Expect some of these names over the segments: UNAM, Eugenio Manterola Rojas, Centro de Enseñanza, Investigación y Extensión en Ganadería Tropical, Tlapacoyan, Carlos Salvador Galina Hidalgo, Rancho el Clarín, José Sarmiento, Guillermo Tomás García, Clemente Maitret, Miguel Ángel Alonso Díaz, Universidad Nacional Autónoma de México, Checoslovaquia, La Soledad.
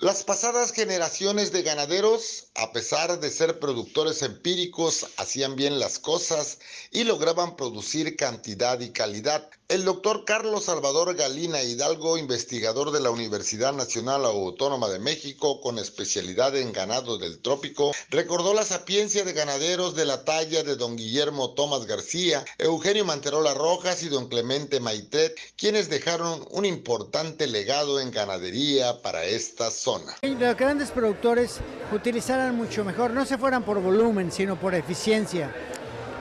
Las pasadas generaciones de ganaderos, a pesar de ser productores empíricos, hacían bien las cosas y lograban producir cantidad y calidad. El doctor Carlos Salvador Galina Hidalgo, investigador de la Universidad Nacional Autónoma de México, con especialidad en ganado del trópico, recordó la sapiencia de ganaderos de la talla de don Guillermo Tomás García, Eugenio Manterola Rojas y don Clemente Maitret, quienes dejaron un importante legado en ganadería para esta zona. Los grandes productores utilizaran mucho mejor, no se fueran por volumen, sino por eficiencia.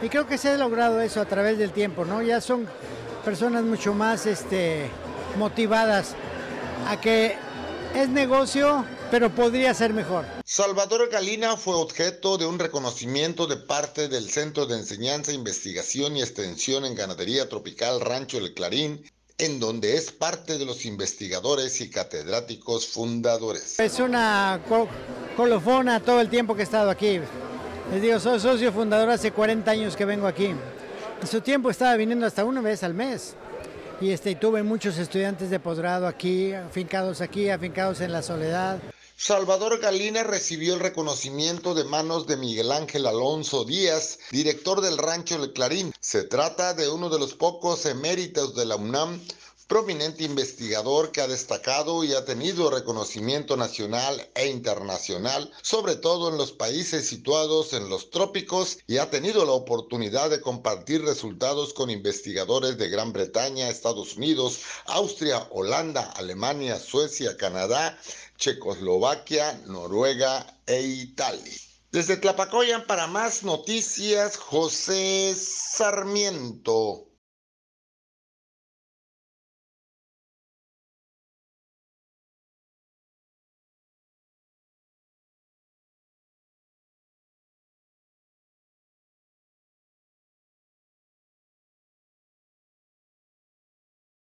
Y creo que se ha logrado eso a través del tiempo, ¿no? Ya son personas mucho más motivadas a que es negocio, pero podría ser mejor. Salvador Galina fue objeto de un reconocimiento de parte del Centro de Enseñanza, Investigación y Extensión en Ganadería Tropical Rancho El Clarín, en donde es parte de los investigadores y catedráticos fundadores. Es una colofona todo el tiempo que he estado aquí. Les digo, soy socio fundador, hace 40 años que vengo aquí. En su tiempo estaba viniendo hasta una vez al mes y tuve muchos estudiantes de posgrado aquí, afincados en La Soledad. Salvador Galina recibió el reconocimiento de manos de Miguel Ángel Alonso Díaz, director del Rancho El Clarín. Se trata de uno de los pocos eméritos de la UNAM, prominente investigador que ha destacado y ha tenido reconocimiento nacional e internacional, sobre todo en los países situados en los trópicos, y ha tenido la oportunidad de compartir resultados con investigadores de Gran Bretaña, Estados Unidos, Austria, Holanda, Alemania, Suecia, Canadá, Checoslovaquia, Noruega e Italia. Desde Tlapacoyan, para más noticias, José Sarmiento.